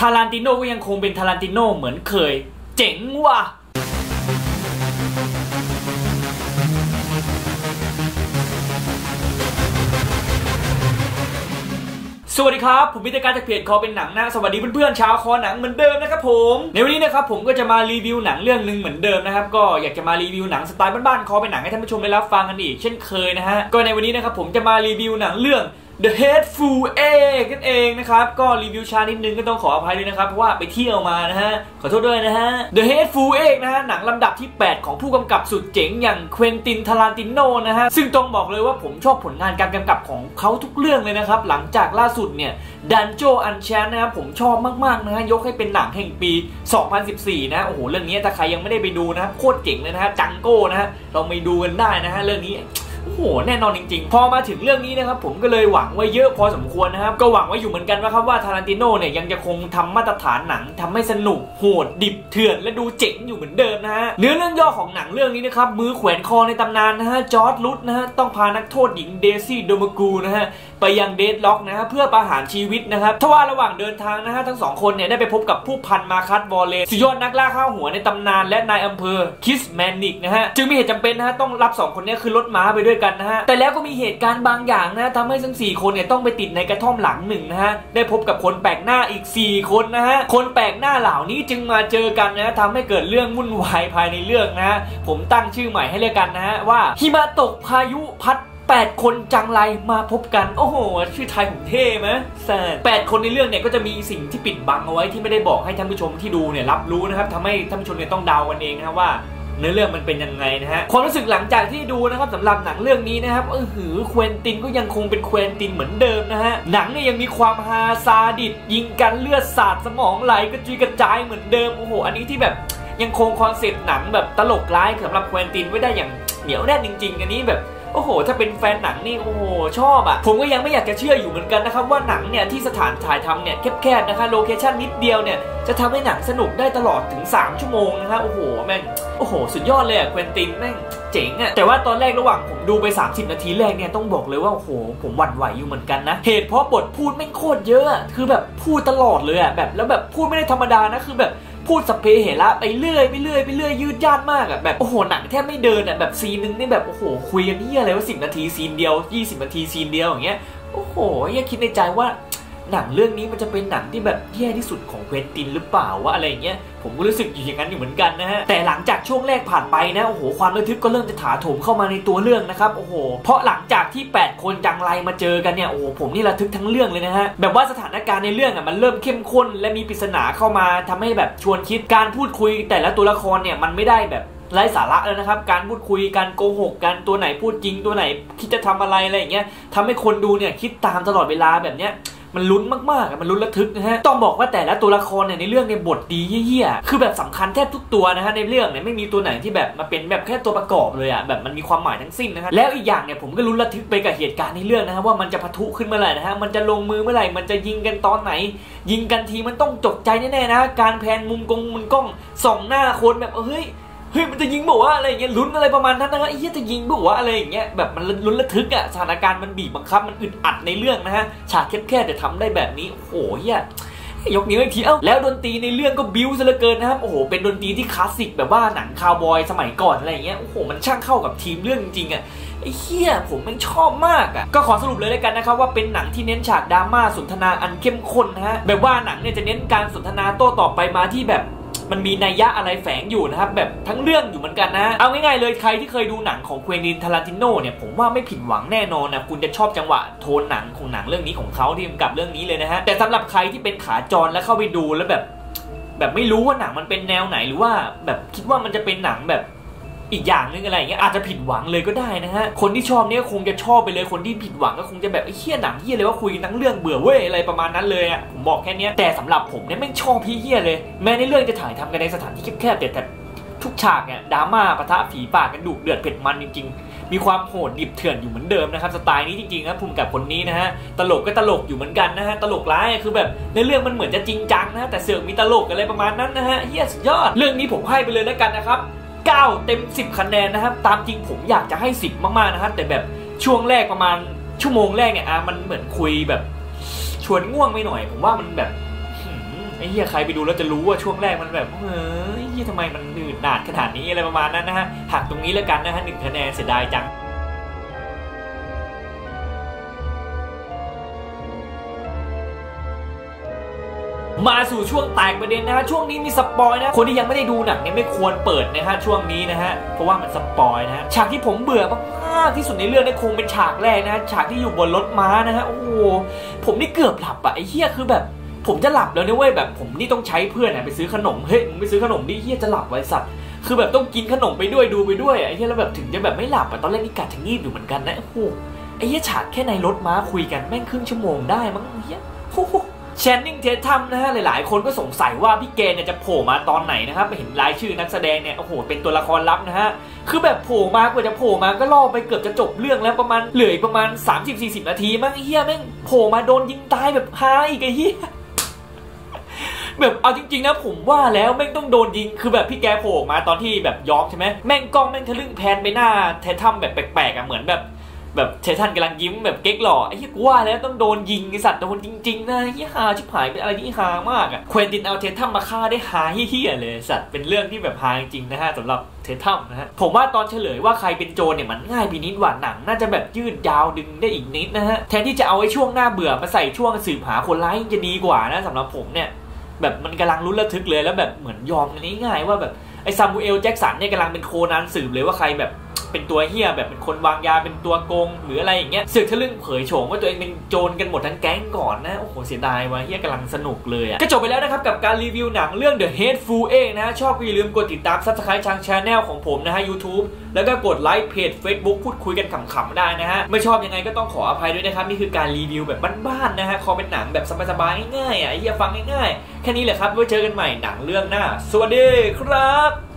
ทารันติโน่ก็ยังคงเป็นทารันติโน่เหมือนเคยเจ๋งว่ะสวัสดีครับผมพิธีการจากเพจคอเป็นหนังนะสวัสดีเพื่อนๆชาวคอหนังเหมือนเดิมนะครับผมในวันนี้นะครับผมก็จะมารีวิวหนังเรื่องนึงเหมือนเดิมนะครับก็อยากจะมารีวิวหนังสไตล์บ้านๆคอเป็นหนังให้ท่านผู้ชมได้รับฟังกันอีกเช่นเคยนะฮะก็ในวันนี้นะครับผมจะมารีวิวหนังเรื่อง The Hateful Eight กันเองนะครับก็รีวิวช้านิดนึงก็ต้องขออภัยด้วยนะครับเพราะว่าไปเที่ยวมานะฮะขอโทษด้วยนะฮะ The Hateful Eight นะฮะหนังลำดับที่8ของผู้กำกับสุดเจ๋งอย่างเควินติน ทารันติโน่นะฮะซึ่งต้องบอกเลยว่าผมชอบผลงานการกำกับของเขาทุกเรื่องเลยนะครับหลังจากล่าสุดเนี่ย Django Unchained นะครับผมชอบมากๆนะฮะยกให้เป็นหนังแห่งปี 2014 นะโอ้โหเรื่องนี้ถ้าใครยังไม่ได้ไปดูนะโคตรเจ๋งเลยนะฮะ Django นะฮะเราไปดูกันได้นะฮะเรื่องนี้โอ้โหแน่นอนจริงๆพอมาถึงเรื่องนี้นะครับผมก็เลยหวังไว้เยอะพอสมควรนะครับก็หวังไว้อยู่เหมือนกันว่าครับว่าทารันติโน่เนี่ยยังจะคงทำมาตรฐานหนังทำให้สนุกโหดดิบเถื่อนและดูเจ๋งอยู่เหมือนเดิมนะฮะเนื้อเรื่องย่อของหนังเรื่องนี้นะครับมือแขวนคอในตำนานนะฮะจอร์จลุดนะฮะต้องพานักโทษหญิงเดซี่โดมากูนะฮะไปยังเดดล็อกนะฮะเพื่อประหารชีวิตนะครับทว่าระหว่างเดินทางนะฮะทั้ง2คนเนี่ยได้ไปพบกับผู้พันมาคัสวอลเลย์สุดยอดนักล่าข้าวหัวในตำนานและนายอำเภอคิสแมนิกนะฮะจึงมีเหตุจำเป็นนะฮะต้องรับ2คนนี้คือรถม้าไปด้วยกันนะฮะแต่แล้วก็มีเหตุการณ์บางอย่างนะทำให้ทั้ง4คนเนี่ยต้องไปติดในกระท่อมหลังหนึ่งนะฮะได้พบกับคนแปลกหน้าอีก4คนนะฮะคนแปลกหน้าเหล่านี้จึงมาเจอกันนะทำให้เกิดเรื่องวุ่นวายภายในเรื่องนะฮะผมตั้งชื่อใหม่ให้เรียกกันนะฮะว่าหิมะตกพายุพัด8 คนจังไรมาพบกันโอ้โหชื่อไทยผมเท่ไหม8 คนในเรื่องเนี่ยก็จะมีสิ่งที่ปิดบังเอาไว้ที่ไม่ได้บอกให้ท่านผู้ชมที่ดูเนี่ยรับรู้นะครับทำให้ท่านผู้ชมเนี่ยต้องเดากันเองนะว่าเนื้อเรื่องมันเป็นยังไงนะฮะความรู้สึกหลังจากที่ดูนะครับสำหรับหนังเรื่องนี้นะครับเควินตินก็ยังคงเป็นเควินตินเหมือนเดิมนะฮะหนังเนี่ยยังมีความฮาซาดิสยิงกันเลือดสาดสมองไหลกระจุยกระจายเหมือนเดิมโอ้โหอันนี้ที่แบบยังคงคอนเซ็ปต์หนังแบบตลกร้ายสำหรับเควินตินไว้ได้อย่างเหนียวแน่นจริงๆอันนี้แบบโอ้โหถ้าเป็นแฟนหนังนี่โอ้โหชอบอ่ะผมก็ยังไม่อยากจะเชื่ออยู่เหมือนกันนะครับว่าหนังเนี่ยที่สถานถ่ายทำเนี่ยแคบๆนะคะโลเคชั่นนิดเดียวเนี่ยจะทำให้หนังสนุกได้ตลอดถึง3ชั่วโมงนะคะโอ้โหแม่งโอ้โหสุดยอดเลยอ่ะเควินตินแม่งเจ๋งอ่ะแต่ว่าตอนแรกระหว่างผมดูไป30นาทีแรกเนี่ยต้องบอกเลยว่าโอ้โหผมหวั่นไหวอยู่เหมือนกันนะเหตุเพราะบทพูดแม่งโคตรเยอะคือแบบพูดตลอดเลยอ่ะแบบแล้วแบบพูดไม่ได้ธรรมดานะคือแบบพูดสเปรย์เหระไปเรื่อยไปเรื่อยยืดยาดมากอ่ะแบบโอ้โหหนังแทบไม่เดินอ่ะแบบซีนนึงนี่แบบโอ้โหคุยกันนี่อะไรว่า10นาทีซีนเดียว20นาทีซีนเดียวอย่างเงี้ยโอ้โหยังคิดในใจว่าหนังเรื่องนี้มันจะเป็นหนังที่แบบแย่ที่สุดของเควินตินหรือเปล่าว่าอะไรเงี้ยผมก็รู้สึกอยู่อย่างนั้นอยู่เหมือนกันนะฮะแต่หลังจากช่วงแรกผ่านไปนะโอ้โหความระทึกก็เริ่มจะถาโถมเข้ามาในตัวเรื่องนะครับโอ้โหเพราะหลังจากที่8คนจังไรมาเจอกันเนี่ยโอ้โหผมนี่ระทึกทั้งเรื่องเลยนะฮะแบบว่าสถานการณ์ในเรื่องอ่ะมันเริ่มเข้มข้นและมีปริศนาเข้ามาทำให้แบบชวนคิดการพูดคุยแต่ละตัวละครเนี่ยมันไม่ได้แบบไร้สาระแล้วนะครับการพูดคุยการโกหกกันตัวไหนพูดจริงตัวไหนคิดจะทำอะไรอะไรอย่างเงี้ยทำให้คนดูเนี่ยคิดตามตลอดเวลาแบบเนี้ยมันลุ้นมากๆมันลุ้นระทึกนะฮะต้องบอกว่าแต่ละตัวละครเนี่ยในเรื่องในบทดีเยี่ยๆคือแบบสำคัญแทบทุกตัวนะฮะในเรื่องเนี่ยไม่มีตัวไหนที่แบบมาเป็นแบบแค่ตัวประกอบเลยอ่ะแบบมันมีความหมายทั้งสิ้นนะฮะแล้วอีกอย่างเนี่ยผมก็ลุ้นระทึกไปกับเหตุการณ์ในเรื่องนะฮะว่ามันจะปะทุขึ้นเมื่อไหร่นะฮะมันจะลงมือเมื่อไหร่มันจะยิงกันตอนไหนยิงกันทีมันต้องจกใจแน่ๆนะการแพนมุมกล้องส่องหน้าคนแบบเฮ้ยมันจะยิงบอกว่าอะไรอย่างเงี้ยลุ้นอะไรประมาณนั้นนะไอ้เหี้ยจะยิงบอกว่าอะไรอย่างเงี้ยแบบมันลุ้นระทึกอ่ะสถานการณ์มันบีบบังคับมันอึดอัดในเรื่องนะฮะฉากแคบๆแต่ทำได้แบบนี้โอ้ยยกนิ้วอีกทีเอ้าแล้วดนตรีในเรื่องก็บิ้วซะเหลือเกินนะครับโอ้โหเป็นดนตรีที่คลาสสิกแบบว่าหนังคาวบอยสมัยก่อนอะไรอย่างเงี้ยโอ้โหมันช่างเข้ากับทีมเรื่องจริงอ่ะไอ้เหี้ยผมมันชอบมากอ่ะก็ขอสรุปเลยแล้วกันนะครับว่าเป็นหนังที่เน้นฉากดราม่าสนทนาอันเข้มข้นนะฮะแบบว่าหนังเนี่ยจะเน้นการสนทนาโต้ตอบไปมาที่แบบมันมีนัยยะอะไรแฝงอยู่นะครับแบบทั้งเรื่องอยู่เหมือนกันนะเอาง่ายๆเลยใครที่เคยดูหนังของเควินติน ทารันติโน่เนี่ยผมว่าไม่ผิดหวังแน่นอนนะคุณจะชอบจังหวะโทนหนังของหนังเรื่องนี้ของเขาที่กำกับเรื่องนี้เลยนะฮะแต่สำหรับใครที่เป็นขาจรแล้วเข้าไปดูแล้วแบบไม่รู้ว่าหนังมันเป็นแนวไหนหรือว่าแบบคิดว่ามันจะเป็นหนังแบบอีกอย่างนึงอะไรอย่างเงี้ยอาจจะผิดหวังเลยก็ได้นะฮะคนที่ชอบเนี่ยคงจะชอบไปเลยคนที่ผิดหวังก็คงจะแบบไอ้เหี้ยหนังเหี้ยเลยว่าคุยทั้งเรื่องเบื่อเว้ยอะไรประมาณนั้นเลยอ่ะผมบอกแค่นี้แต่สำหรับผมเนี่ยไม่ชอบพี่เหี้ยเลยแม้ในเรื่องจะถ่ายทำกันในสถานที่แคบๆแต่ทุกฉากเนี่ยดราม่าปะทะผีปากกันดุเดือดเผ็ดมันจริงๆมีความโหดดิบเถื่อนอยู่เหมือนเดิมนะครับสไตล์นี้จริงๆนะภูมิกับคนนี้นะฮะตลกก็ตลกอยู่เหมือนกันนะฮะตลกร้ายคือแบบในเรื่องมันเหมือนจะจริงจังนะแต่เสือกมีตลกอะไรประมาณนั้นนะฮะเหี้ยสุดยอดเรื่องนี้ผมให้ไปเลยแล้วกันนะครับ9 เต็ม 10 คะแนนนะครับตามจริงผมอยากจะให้10มากๆนะครับแต่แบบช่วงแรกประมาณชั่วโมงแรกเนี่ยมันเหมือนคุยแบบชวนง่วงไปหน่อยผมว่ามันแบบ ไอ้เหี้ยใครไปดูแล้วจะรู้ว่าช่วงแรกมันแบบเหี้ยทำไมมันหนืดหนาดขนาดนี้อะไรประมาณนั้นนะฮะหักตรงนี้แล้วกันนะฮะ1คะแนนเสียดายจังมาสู่ช่วงแตกประเด็นนะฮะช่วงนี้มีสปอยนะคนที่ยังไม่ได้ดูหนังเนี่ยไม่ควรเปิดนะฮะช่วงนี้นะฮะเพราะว่ามันสปอยนะฮะฉากที่ผมเบื่อมากที่สุดในเรื่องนี่คงเป็นฉากแรกนะฮะฉากที่อยู่บนรถม้านะฮะโอ้โหผมนี่เกือบหลับอะไอ้เหี้ยคือแบบผมจะหลับแล้วเนี่ยเว้ยแบบผมนี่ต้องใช้เพื่อนนะไปซื้อขนมเฮ้ยมึงไปซื้อขนมดิเหี้ยจะหลับไว้สัตว์คือแบบต้องกินขนมไปด้วยดูไปด้วยไอ้เหี้ยแล้วแบบถึงจะแบบไม่หลับอะตอนแรกนี่กะจะงีบอยู่เหมือนกันนะโอ้โหไอ้เหี้ยฉากแค่ในรถม้าคุยกันแม่งครึ่งชั่วโมงได้มั้งเหี้ยแชนนิง เททัมนะฮะหลายๆคนก็สงสัยว่าพี่เกณฑ์เนี่ยจะโผล่มาตอนไหนนะครับเห็นรายชื่อนักแสดงเนี่ยโอ้โหเป็นตัวละครลับนะฮะคือแบบโผล่มากว่าจะโผล่มาก็ล่อไปเกือบจะจบเรื่องแล้วประมาณเหลืออีกประมาณ 30-40 นาทีมั้งเฮียแม่งโผล่มาโดนยิงตายแบบฮาอีกไอ้เฮียแบบเอาจริงๆนะผมว่าแล้วแม่งต้องโดนยิงคือแบบพี่แกโผล่มาตอนที่แบบย้อมใช่ไหมแม่งกล้องแม่งทะลึ่งแพนไปหน้าเททัมแบบแปลกๆอ่ะเหมือนแบบเททันกำลังยิ้มแบบเก๊กหล่อไอ้เหี้ยกูว่าแล้วต้องโดนยิงไอ้สัตว์โดนจริงๆนะเหี้ยฮาชิบหายเป็นอะไรที่ฮามากอะเควินตินเอาเททัมมาฆ่าได้ฮาเหี้ยเลยสัตว์เป็นเรื่องที่แบบฮาจริงๆนะฮะสำหรับเททัมนะฮะผมว่าตอนเฉลยว่าใครเป็นโจรเนี่ยมันง่ายไปนิดว่าหนังน่าจะแบบยืดยาวดึงได้อีกนิดนะฮะแทนที่จะเอาไอ้ช่วงหน้าเบื่อมาใส่ช่วงสืบหาคนร้ายจะดีกว่านะสำหรับผมเนี่ยแบบมันกำลังลุ้นระทึกเลยแล้วแบบเหมือนยอมกันง่ายๆว่าแบบไอ้ซามูเอลแจ็คสันเนี่ยกำลังเป็นโคนันสืบเลยว่าใครแบบเป็นตัวเฮียแบบเป็นคนวางยาเป็นตัวโกงหรืออะไรอย่างเงี้ยเสือกทะลึ่งเผยโฉมว่าตัวเองเป็นโจรกันหมดทั้งแก๊งก่อนนะโอ้โหเสียดายว่ะเฮียกำลังสนุกเลยอ่ะก็จบไปแล้วนะครับกับการรีวิวหนังเรื่อง The Hateful Eight นะชอบก็อย่าลืมกดติดตาม Subscribe ทาง Channel ของผมนะฮะ YouTube แล้วก็กดไลค์เพจ Facebook พูดคุยกันขำๆได้นะฮะไม่ชอบยังไงก็ต้องขออภัยด้วยนะครับนี่คือการรีวิวแบบบ้านๆนะฮะคอเป็นหนังแบบสบายๆง่ายๆอ่ะเฮียฟังง่ายๆแค่นี้แหละครับไว้เจอกันใหม่หนังเรื่องหน้าสวัสดีครับ